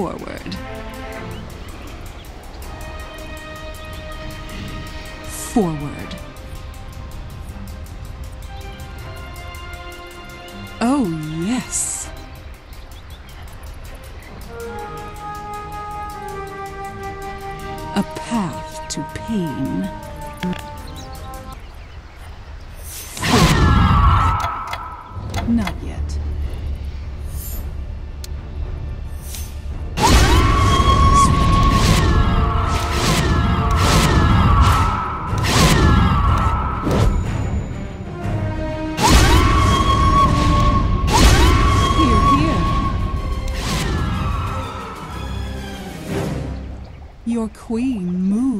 forward. Forward. Oh, yes. A path to pain. Not yet. Your queen moves.